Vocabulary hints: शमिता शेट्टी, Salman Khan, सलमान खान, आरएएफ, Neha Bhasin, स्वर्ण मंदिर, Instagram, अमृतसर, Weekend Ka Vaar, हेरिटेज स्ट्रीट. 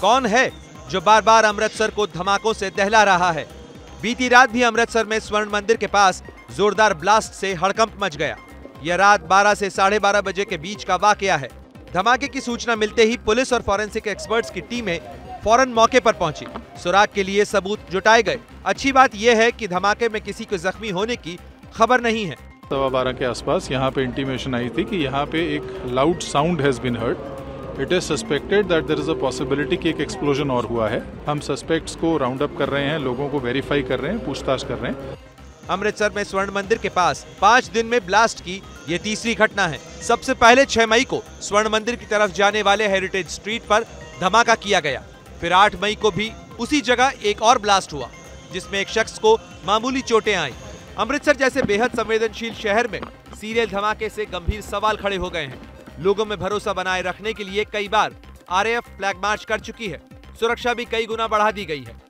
कौन है जो बार बार अमृतसर को धमाकों से दहला रहा है। बीती रात भी अमृतसर में स्वर्ण मंदिर के पास जोरदार ब्लास्ट से हड़कंप मच गया। यह रात 12 से 12:30 बजे के बीच का वाकया है। धमाके की सूचना मिलते ही पुलिस और फॉरेंसिक एक्सपर्ट्स की टीमें फौरन मौके पर पहुंची। सुराग के लिए सबूत जुटाए गए। अच्छी बात यह है कि धमाके में किसी को जख्मी होने की खबर नहीं है। 12:15 के आसपास यहाँ पे इंटीमेशन आई थी कि यहाँ पे एक loud sound has been heard. It is suspected that there is a possibility कि एक एक्सप्लोजन और हुआ है। हम सस्पेक्ट्स को राउंड अप कर रहे हैं, लोगों को वेरीफाई कर रहे हैं, पूछताछ कर रहे हैं। अमृतसर में स्वर्ण मंदिर के पास 5 दिन में ब्लास्ट की ये तीसरी घटना है। सबसे पहले 6 मई को स्वर्ण मंदिर की तरफ जाने वाले हेरिटेज स्ट्रीट पर धमाका किया गया। फिर 8 मई को भी उसी जगह एक और ब्लास्ट हुआ जिसमें एक शख्स को मामूली चोटें आईं। अमृतसर जैसे बेहद संवेदनशील शहर में सीरियल धमाके से गंभीर सवाल खड़े हो गए हैं। लोगों में भरोसा बनाए रखने के लिए कई बार आरएएफ फ्लैग मार्च कर चुकी है। सुरक्षा भी कई गुना बढ़ा दी गई है।